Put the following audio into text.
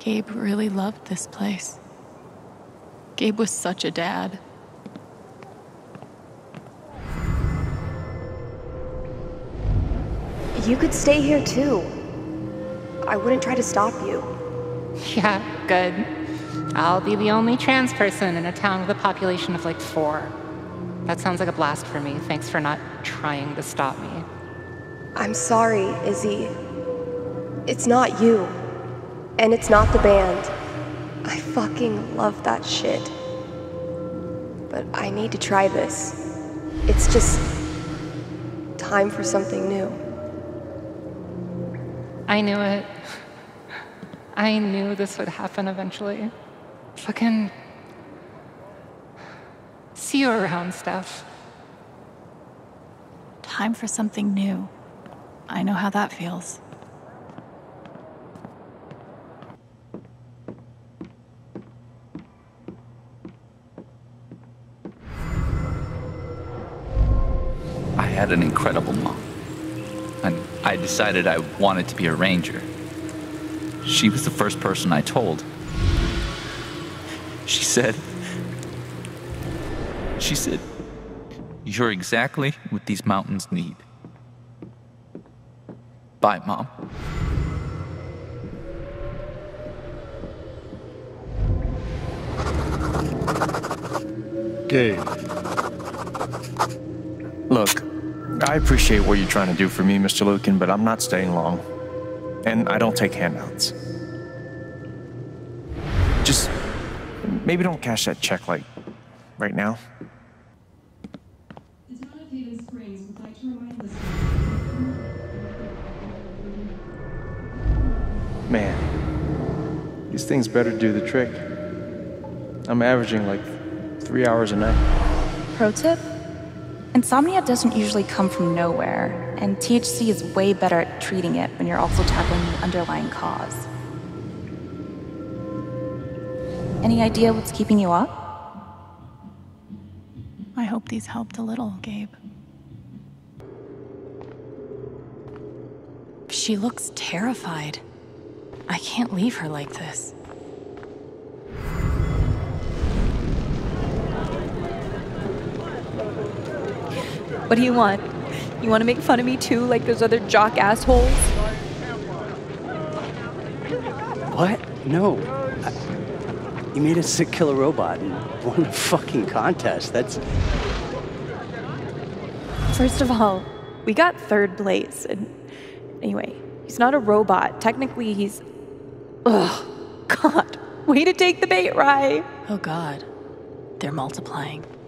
Gabe really loved this place. Gabe was such a dad. You could stay here too. I wouldn't try to stop you. Yeah, good. I'll be the only trans person in a town with a population of like 4. That sounds like a blast for me. Thanks for not trying to stop me. I'm sorry, Izzy. It's not you. And it's not the band. I fucking love that shit. But I need to try this. It's just time for something new. I knew it. I knew this would happen eventually. Fucking... see you around, Steph. Time for something new. I know how that feels. I had an incredible mom. And I decided I wanted to be a ranger. She was the first person I told. She said, "You're exactly what these mountains need." Bye, Mom. Gabe. Look, I appreciate what you're trying to do for me, Mr. Lucan, but I'm not staying long. And I don't take handouts. Just maybe don't cash that check like right now. Man, these things better do the trick. I'm averaging like 3 hours a night. Pro tip? Insomnia doesn't usually come from nowhere, and THC is way better at treating it when you're also tackling the underlying cause. Any idea what's keeping you up? I hope these helped a little, Gabe. She looks terrified. I can't leave her like this. What do you want? You want to make fun of me too, like those other jock assholes? What? No. You made us sick killer robot and won a fucking contest. That's... First of all, we got 3rd place. And anyway, he's not a robot. Technically, he's... Ugh. God. Way to take the bait, Rye. Oh, God. They're multiplying.